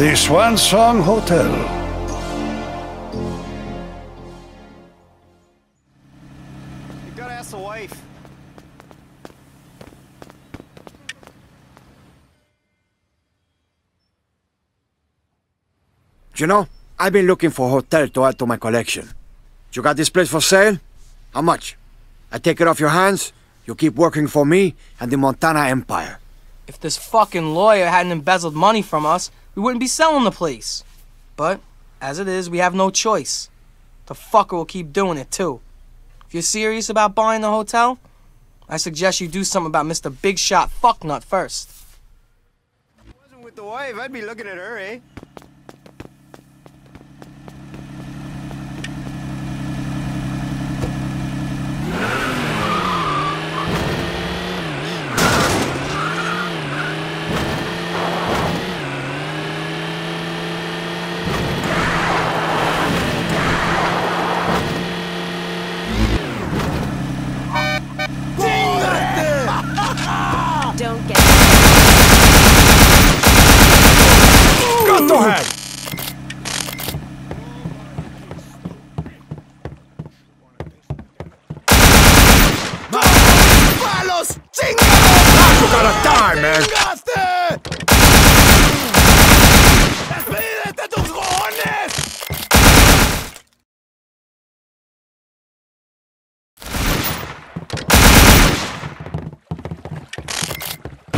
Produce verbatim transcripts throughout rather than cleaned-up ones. the Swansong Hotel. You know, I've been looking for a hotel to add to my collection. You got this place for sale? How much? I take it off your hands, you keep working for me and the Montana Empire. If this fucking lawyer hadn't embezzled money from us, we wouldn't be selling the place. But, as it is, we have no choice. The fucker will keep doing it, too. If you're serious about buying the hotel, I suggest you do something about Mister Big Shot Fucknut first. If I wasn't with the wife, I'd be looking at her, eh?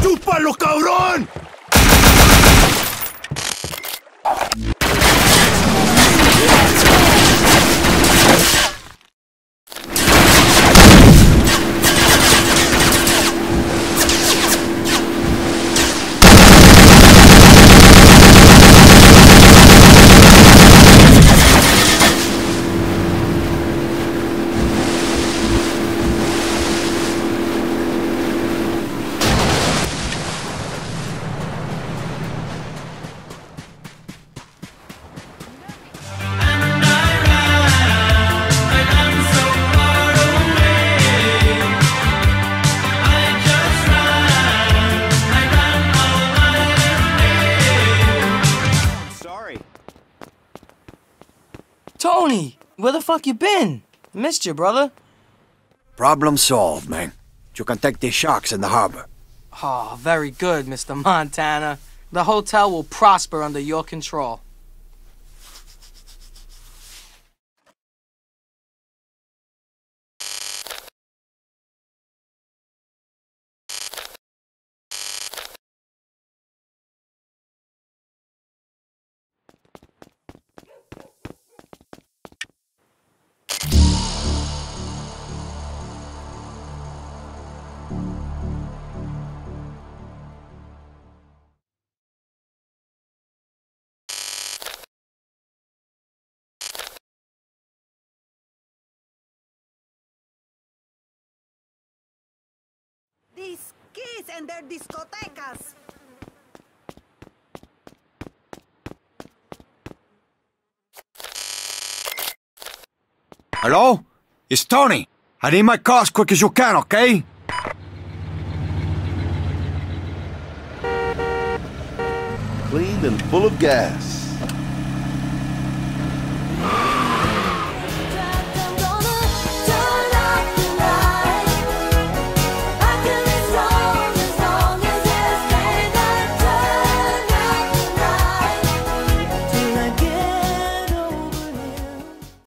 ¡Chúpalo, cabrón! Tony, where the fuck you been? Missed you, brother. Problem solved, man. You can take these sharks in the harbor. Oh, very good, Mister Montana. The hotel will prosper under your control. These kids and their discotecas. Hello? It's Tony. I need my car as quick as you can, okay? Clean and full of gas.